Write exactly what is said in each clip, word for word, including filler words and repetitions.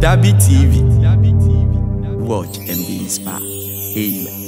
Dabi T V. Watch and be inspired. Amen.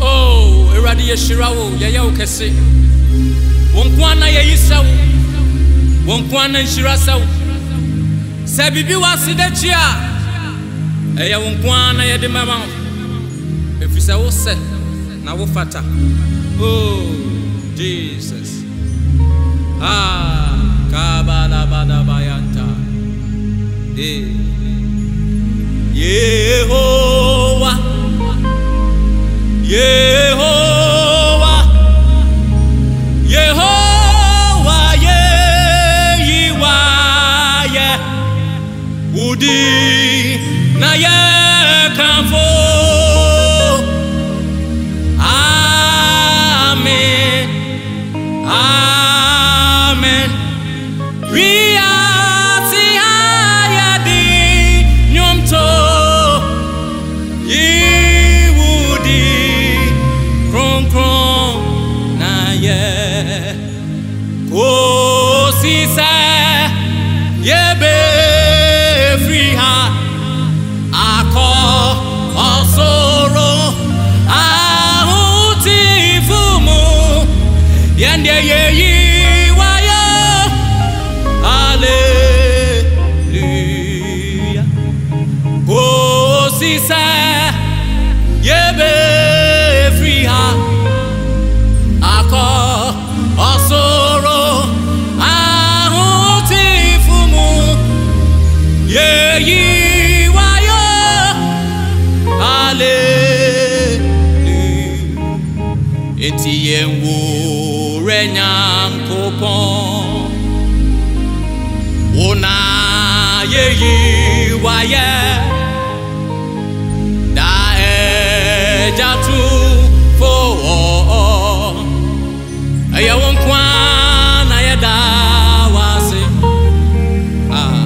Oh, Eradi Yeshirawo, Yayo Kese. Wonkwana Yayisau. Wonkwana Shirasau. Sabibi Wasidachia. Eya wonkwana Yadimama. If you say, oh, sir, now fata. Oh, Jesus. Ah, Kabalabadabayanta. Eh. Yehovah. Yehovah. Yehovah. Yeyiwa. Ye. Udi. Na ye kamfo. Amen. Amen. Etienwo renyam kopon Ona yeyi waye Da ejatu fowo Ayawon kwan ayada wase Ah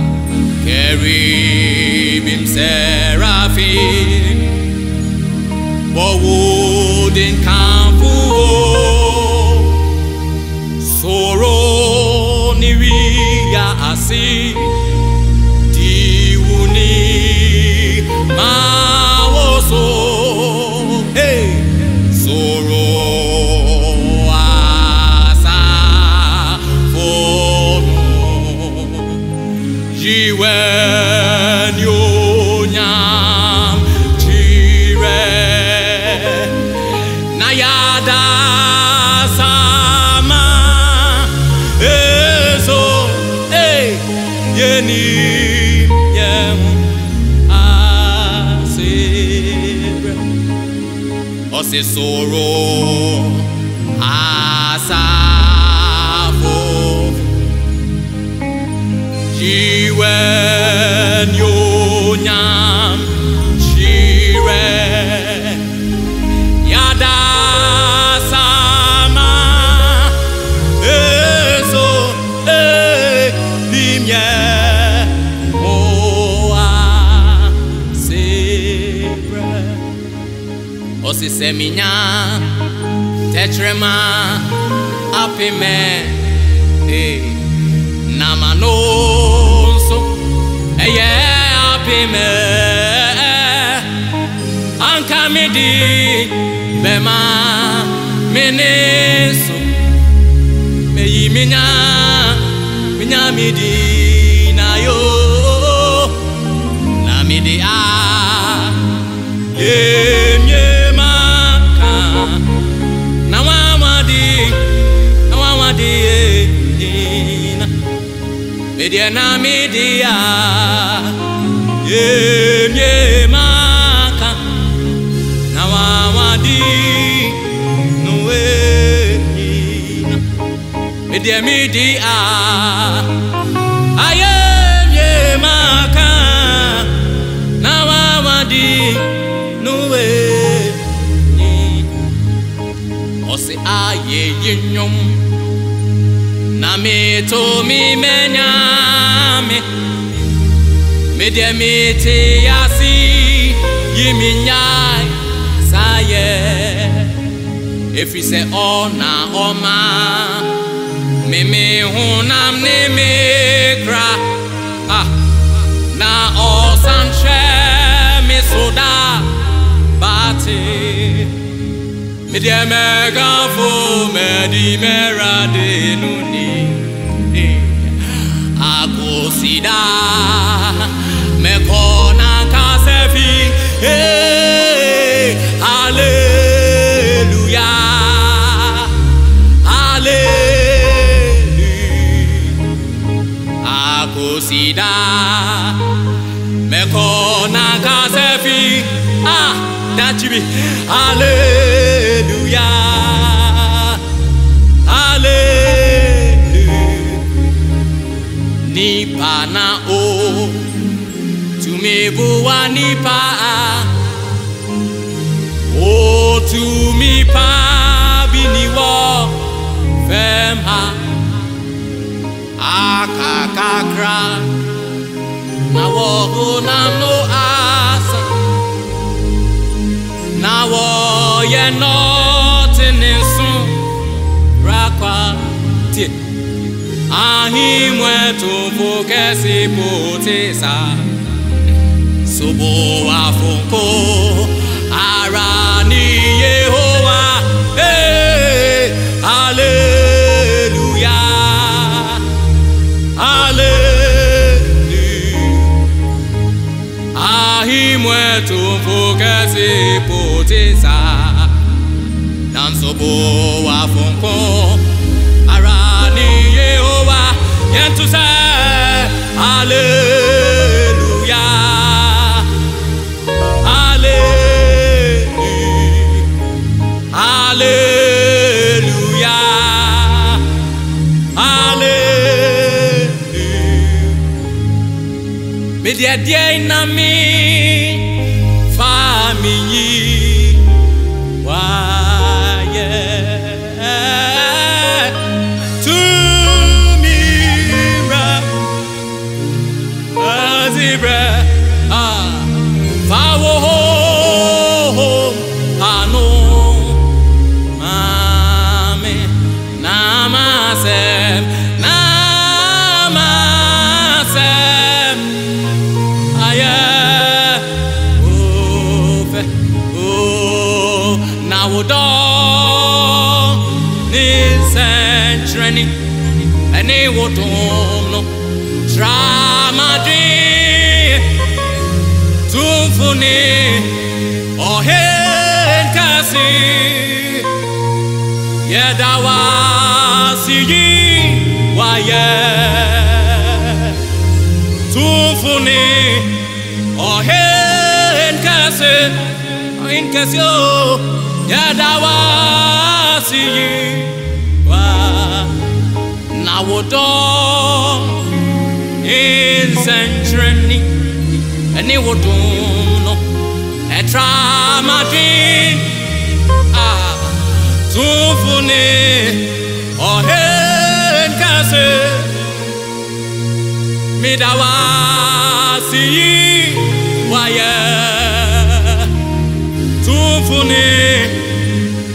Keribim serafim Bowo din See di uni mawo so hey soro asa fono jiwen yo nyam jire nayada Yeni yemu asibre Ose soro asafo Jiwen yo nyam shire Yada Seminya tetrema apime eh namano so eye apime anka medi bema meneso meyi minya minya medi na yo na medi a eh Media na media, ye ye maka na wawadi nuwe media media, aye ye maka na wawadi nuwe ose aye yenyom. Nami to mi menyame Me de mi te asi Yiminyai saye Efise ona oma Me me honam nemekra ah na osanche mesoda bate mediamega fu medimera de nuni agosida mekona kasefi eh hallelujah. Sida mekona kasefi ah dachibi hallelujah hallelujah ni pana o tumebuwa ni pa o tumi pa biniwo femha akakakra nawo namno asa nawo ye not ninsu rakwa ti ahimwe tubu kesi potisa subo afunko ara ni Yehovah eh hallelujah. To focus it put it out dance so bo afonko ara ni Yehovah yet to say hallelujah hallelujah hallelujah hallelujah me dia dia na mi Minyi why to me as ibra ah fawo ho ano mame namasem namasem aya Training and they would no drama day to funny or head cassie. Yeah, that was you. Why, yeah, to funny or head cassie. In case you, yeah, that was you. Nawodo in century and it would no a drama thing ah to funny or head case me da wa see why to funny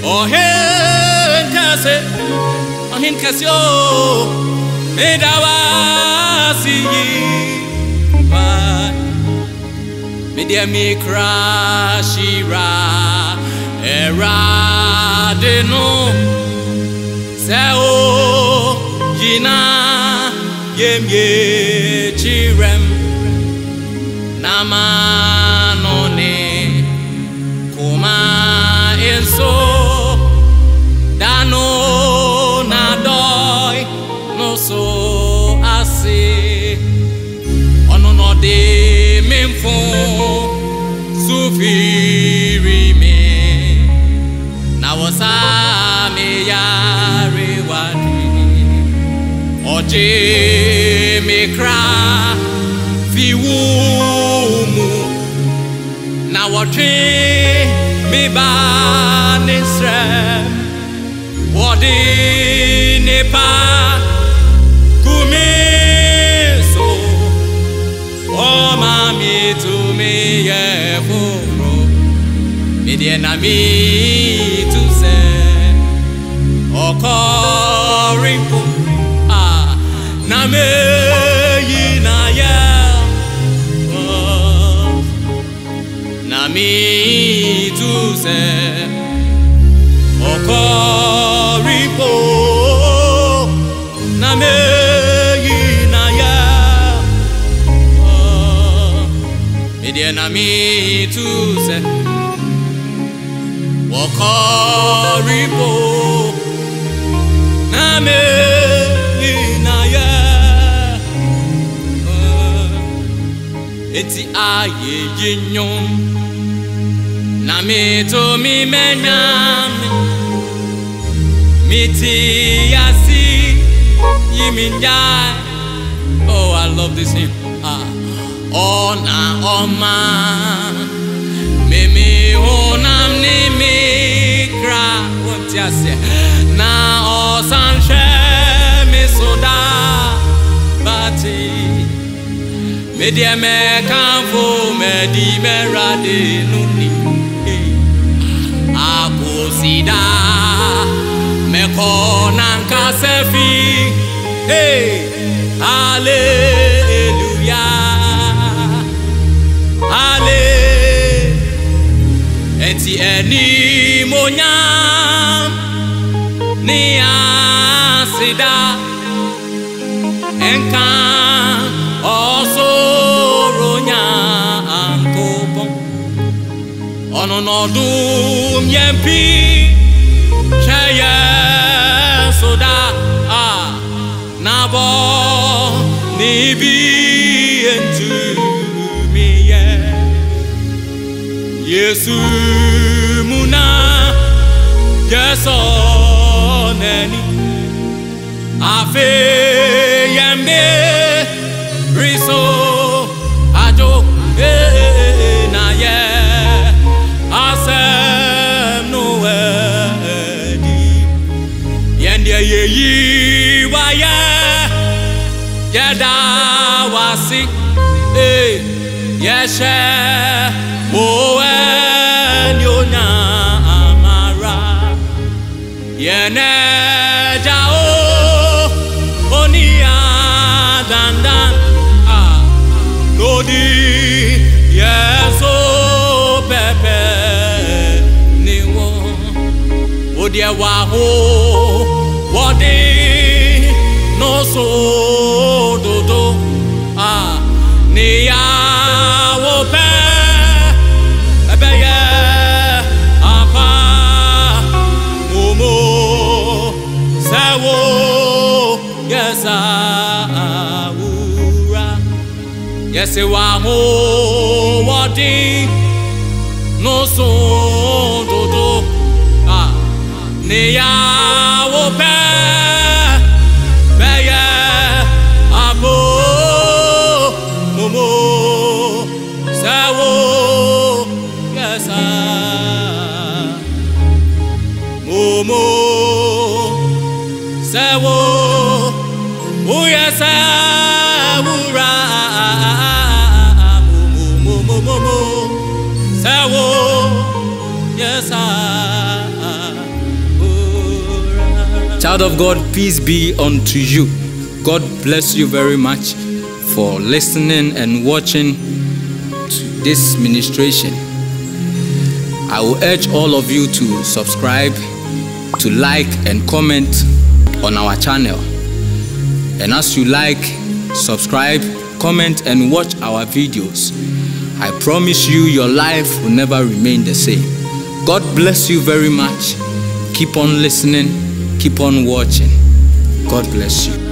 or head case in casio me dawa si ba me dia me crash ira era de no sao gina yemye chirem nama no ne kuma enso dano so ase onono de memfo sufiri me na wasa me yare wadi oje me kra fiwumu na wotwe me ba nisra wadi ne pa to me yeah for me the enemy to say oh calling ah Name Inaya Nami Tuse Okoripo Name Nami Tuse Okoripo Name Eti aye yinyom na mi to mi menyam mi ti asi yiminya. Oh, I love this hymn. Ah, ona oma mi mi onam ni mi kra wati asi na osanche mi soda bati. Me dear me can for me di me rade nuni akosida me konan kasefi. Hey, hallelujah, hallelujah. Enti eni monyam ni asida enkan oso ronya ankopon ono no dum yempi chaya soda ah nabo nibi entu miye yesu muna yeso neni afe yembe Riso ajo e na ye asem no e di yendia ye yi wa ye yada wasi e yeshe o en yo na amara yene jao onia dandan Lodi, yes, oh, Pepe, Niwo, Odiawaho, Wadi, no so dodo, ah, Nia, Wope, Abeye, Apa, Mumo, Sewo, yes, ah, yes, I want wadi no son dodo ah ne ya wo pe be ya abo mumu sawo yes ah mumu sawo o yes ah wura child of God, peace be unto you. God bless you very much for listening and watching to this ministration. I will urge all of you to subscribe, to like and comment on our channel. And as you like, subscribe, comment and watch our videos, I promise you your life will never remain the same. God bless you very much. Keep on listening. Keep on watching. God bless you.